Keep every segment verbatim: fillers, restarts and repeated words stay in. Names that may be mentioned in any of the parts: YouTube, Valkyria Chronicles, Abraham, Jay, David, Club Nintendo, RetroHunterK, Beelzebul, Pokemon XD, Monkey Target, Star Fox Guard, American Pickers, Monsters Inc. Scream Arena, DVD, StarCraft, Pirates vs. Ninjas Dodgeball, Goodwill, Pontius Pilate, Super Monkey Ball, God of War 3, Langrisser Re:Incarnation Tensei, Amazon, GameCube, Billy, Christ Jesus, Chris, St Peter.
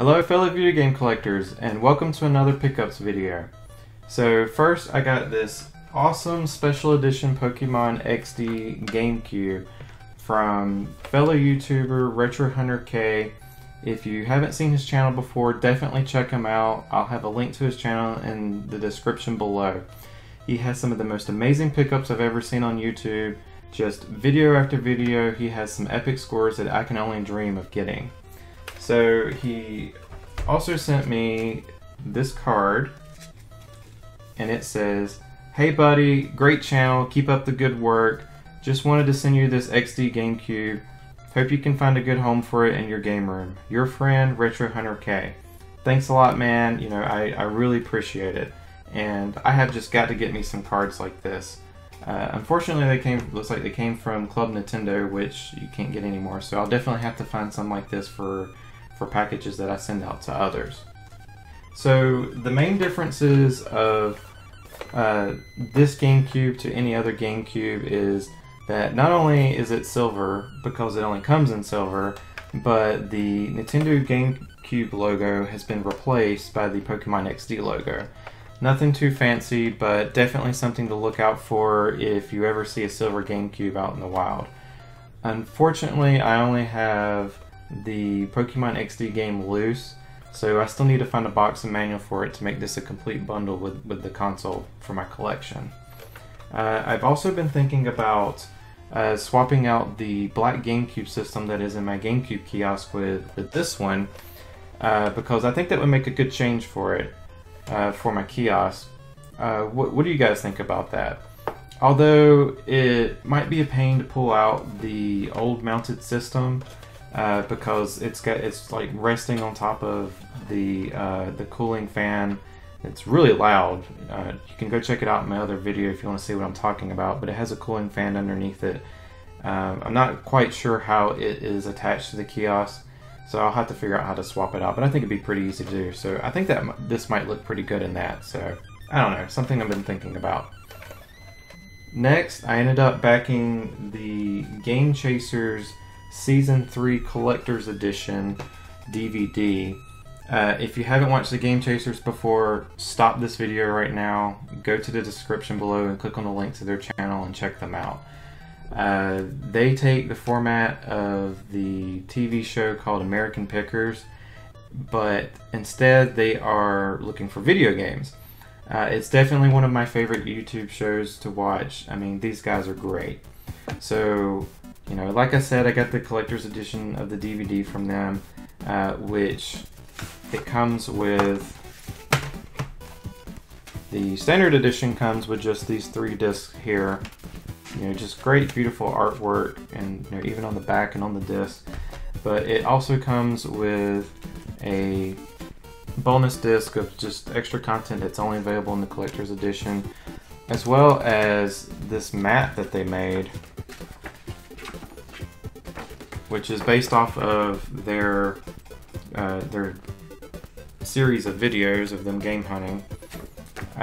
Hello fellow video game collectors, and welcome to another pickups video. So first I got this awesome special edition Pokemon X D GameCube from fellow YouTuber RetroHunterK. If you haven't seen his channel before, definitely check him out. I'll have a link to his channel in the description below. He has some of the most amazing pickups I've ever seen on YouTube. Just video after video, he has some epic scores that I can only dream of getting. So he also sent me this card, and it says, "Hey buddy, great channel, keep up the good work. Just wanted to send you this X D GameCube. Hope you can find a good home for it in your game room. Your friend, RetroHunterK." Thanks a lot, man. You know, I, I really appreciate it. And I have just got to get me some cards like this. Uh, unfortunately, they came. Looks like they came from Club Nintendo, which you can't get anymore. So I'll definitely have to find some like this for for packages that I send out to others. So the main differences of uh, this GameCube to any other GameCube is that not only is it silver, because it only comes in silver, but the Nintendo GameCube logo has been replaced by the Pokemon X D logo. Nothing too fancy, but definitely something to look out for if you ever see a silver GameCube out in the wild. Unfortunately, I only have the Pokemon X D game loose, so I still need to find a box and manual for it to make this a complete bundle with, with the console for my collection. Uh, I've also been thinking about uh, swapping out the black GameCube system that is in my GameCube kiosk with, with this one, uh, because I think that would make a good change for it, uh, for my kiosk. Uh, wh what do you guys think about that? Although it might be a pain to pull out the old mounted system, Uh, because it's got it's like resting on top of the uh, the cooling fan. It's really loud. Uh, you can go check it out in my other video if you want to see what I'm talking about. But it has a cooling fan underneath it. Um, I'm not quite sure how it is attached to the kiosk, so I'll have to figure out how to swap it out. But I think it'd be pretty easy to do. So I think that m this might look pretty good in that. So I don't know, something I've been thinking about. Next, I ended up backing the Game Chasers Season three Collector's Edition D V D. Uh, if you haven't watched the Game Chasers before, stop this video right now, go to the description below and click on the link to their channel and check them out. Uh, they take the format of the T V show called American Pickers, but instead they are looking for video games. Uh, it's definitely one of my favorite YouTube shows to watch. I mean, these guys are great. So, you know, like I said, I got the collector's edition of the D V D from them, uh, which it comes with. The standard edition comes with just these three discs here. You know, just great, beautiful artwork, and you know, even on the back and on the disc. But it also comes with a bonus disc of just extra content that's only available in the collector's edition, as well as this mat that they made, which is based off of their uh, their series of videos of them game hunting.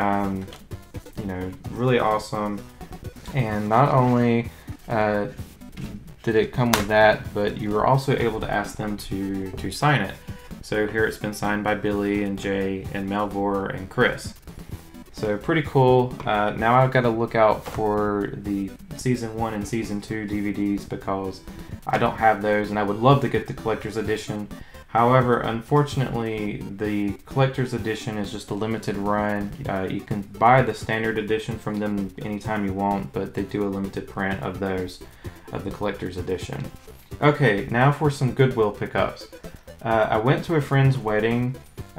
Um, you know, really awesome. And not only uh, did it come with that, but you were also able to ask them to to sign it. So here it's been signed by Billy and Jay and Melvor and Chris. So pretty cool. Uh, now I've got to look out for the Season one and Season two D V Ds because I don't have those, and I would love to get the collector's edition. However, unfortunately, the collector's edition is just a limited run. Uh, you can buy the standard edition from them anytime you want, but they do a limited print of those, of the collector's edition. Okay, now for some Goodwill pickups. Uh, I went to a friend's wedding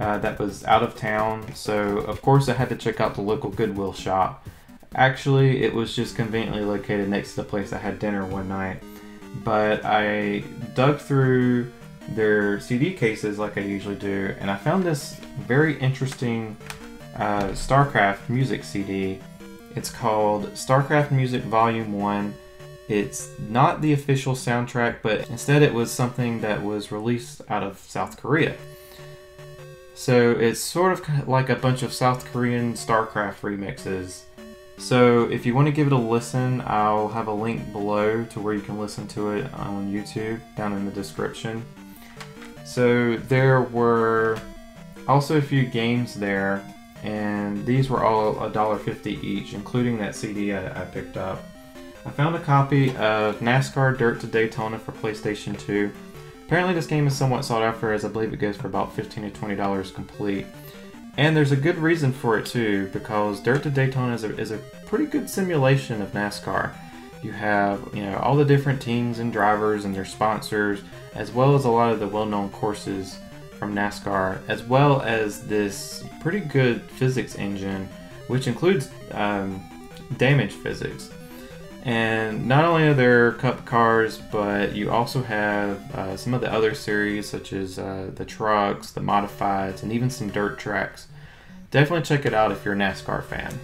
uh, that was out of town, so of course I had to check out the local Goodwill shop. Actually, it was just conveniently located next to the place I had dinner one night. But I dug through their C D cases like I usually do, and I found this very interesting uh, StarCraft music C D. It's called StarCraft Music Volume one. It's not the official soundtrack, but instead it was something that was released out of South Korea. So it's sort of like a bunch of South Korean StarCraft remixes. So if you want to give it a listen, I'll have a link below to where you can listen to it on YouTube down in the description. So there were also a few games there, and these were all a dollar fifty each, including that C D I, I picked up. I found a copy of NASCAR Dirt to Daytona for PlayStation two. Apparently this game is somewhat sought after, as I believe it goes for about fifteen to twenty dollars complete. And there's a good reason for it too, because Dirt to Daytona is a, is a pretty good simulation of NASCAR. You have, you know, all the different teams and drivers and their sponsors, as well as a lot of the well-known courses from NASCAR, as well as this pretty good physics engine, which includes um, damage physics. And not only are there cup cars, but you also have uh, some of the other series, such as uh, the trucks, the modifieds, and even some dirt tracks. Definitely check it out if you're a NASCAR fan.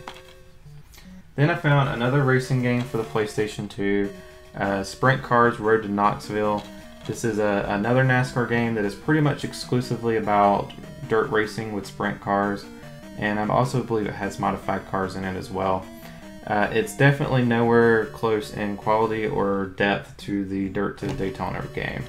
Then I found another racing game for the PlayStation two, uh, Sprint Cars Road to Knoxville. This is a, another NASCAR game that is pretty much exclusively about dirt racing with sprint cars, and I also believe it has modified cars in it as well. Uh, it's definitely nowhere close in quality or depth to the Dirt to Daytona game.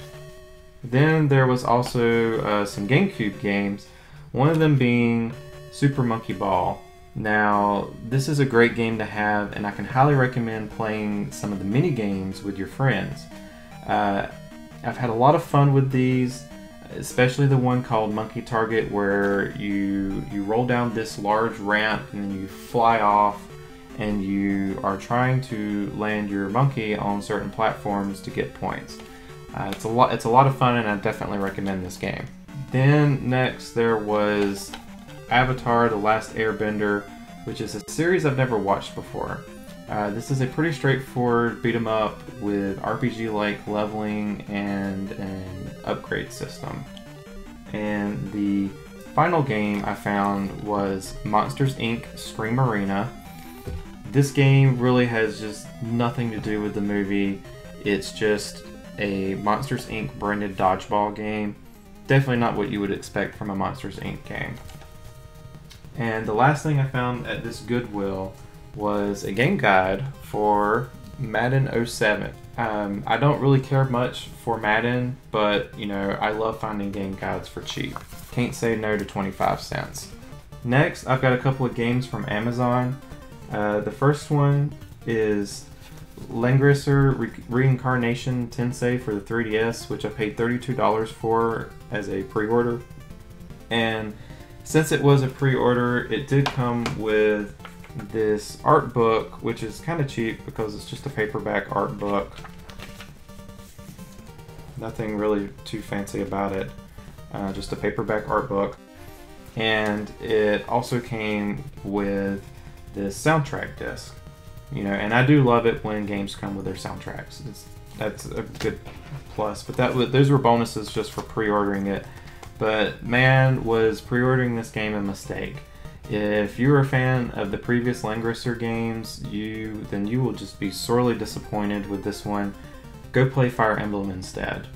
Then there was also uh, some GameCube games, one of them being Super Monkey Ball. Now, this is a great game to have, and I can highly recommend playing some of the mini games with your friends. Uh, I've had a lot of fun with these, especially the one called Monkey Target, where you, you roll down this large ramp and then you fly off, and you are trying to land your monkey on certain platforms to get points. Uh, it's a lot, it's a lot of fun, and I definitely recommend this game. Then next there was Avatar: The Last Airbender, which is a series I've never watched before. Uh, this is a pretty straightforward beat-em-up with R P G-like leveling and an upgrade system. And the final game I found was Monsters Incorporated. Scream Arena. This game really has just nothing to do with the movie. It's just a Monsters Incorporated branded dodgeball game. Definitely not what you would expect from a Monsters Incorporated game. And the last thing I found at this Goodwill was a game guide for Madden oh seven. Um, I don't really care much for Madden, but you know, I love finding game guides for cheap. Can't say no to twenty-five cents. Next, I've got a couple of games from Amazon. Uh, the first one is Langrisser Re-Incarnation Tensei for the three D S, which I paid thirty-two dollars for as a pre-order. And since it was a pre-order, it did come with this art book, which is kind of cheap because it's just a paperback art book. Nothing really too fancy about it, uh, just a paperback art book. And it also came with this soundtrack disc, you know, and I do love it when games come with their soundtracks. It's, that's a good plus, but that was, those were bonuses just for pre-ordering it. But man, was pre-ordering this game a mistake. If you're a fan of the previous Langrisser games, you then you will just be sorely disappointed with this one. Go play Fire Emblem instead,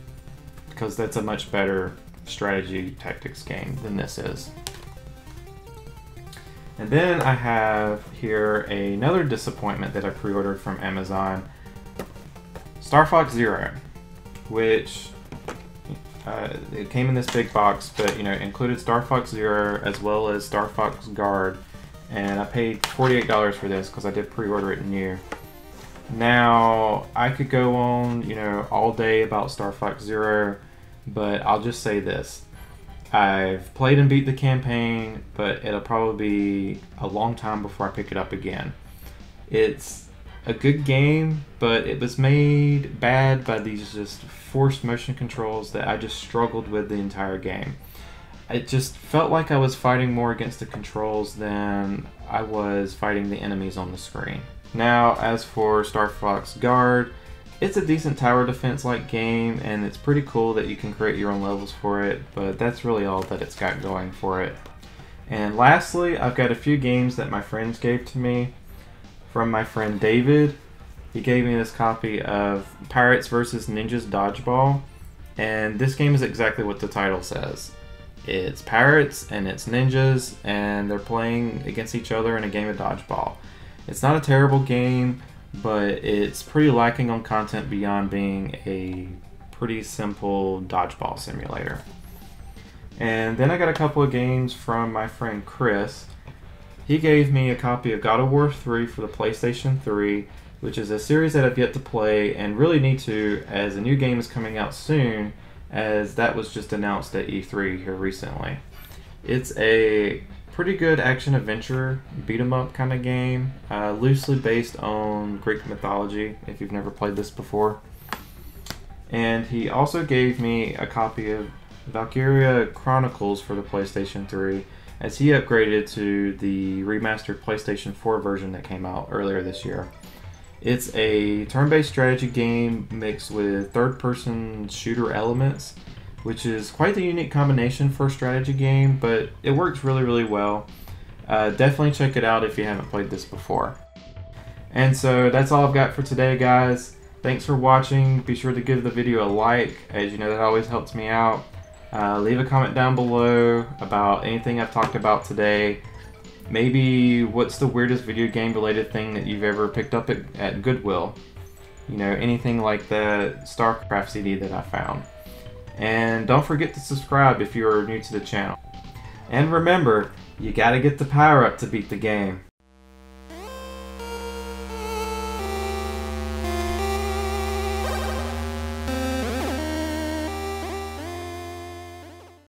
because that's a much better strategy tactics game than this is. And then I have here another disappointment that I pre-ordered from Amazon, Star Fox Zero, which Uh, it came in this big box, but you know, it included Star Fox Zero as well as Star Fox Guard, and I paid forty-eight dollars for this because I did pre-order it new. Now I could go on, you know, all day about Star Fox Zero, but I'll just say this: I've played and beat the campaign, but it'll probably be a long time before I pick it up again. It's a good game, but it was made bad by these just forced motion controls that I just struggled with the entire game. It just felt like I was fighting more against the controls than I was fighting the enemies on the screen. Now, as for Star Fox Guard, it's a decent tower defense-like game, and it's pretty cool that you can create your own levels for it, but that's really all that it's got going for it. And lastly, I've got a few games that my friends gave to me. From my friend David, he gave me this copy of Pirates versus Ninjas Dodgeball, and this game is exactly what the title says. It's pirates and it's ninjas, and they're playing against each other in a game of dodgeball. It's not a terrible game, but it's pretty lacking on content beyond being a pretty simple dodgeball simulator. And then I got a couple of games from my friend Chris. He gave me a copy of God of War three for the PlayStation three, which is a series that I've yet to play and really need to, as a new game is coming out soon, as that was just announced at E three here recently. It's a pretty good action-adventure, beat-em-up kind of game, uh, loosely based on Greek mythology, if you've never played this before. And he also gave me a copy of Valkyria Chronicles for the PlayStation three, as he upgraded to the remastered PlayStation four version that came out earlier this year. It's a turn-based strategy game mixed with third-person shooter elements, which is quite the unique combination for a strategy game, but it works really, really well. Uh, definitely check it out if you haven't played this before. And so that's all I've got for today, guys. Thanks for watching. Be sure to give the video a like, as you know that always helps me out. Uh, leave a comment down below about anything I've talked about today. Maybe what's the weirdest video game related thing that you've ever picked up at, at Goodwill? You know, anything like the StarCraft C D that I found. And don't forget to subscribe if you are new to the channel. And remember, you gotta get the power up to beat the game.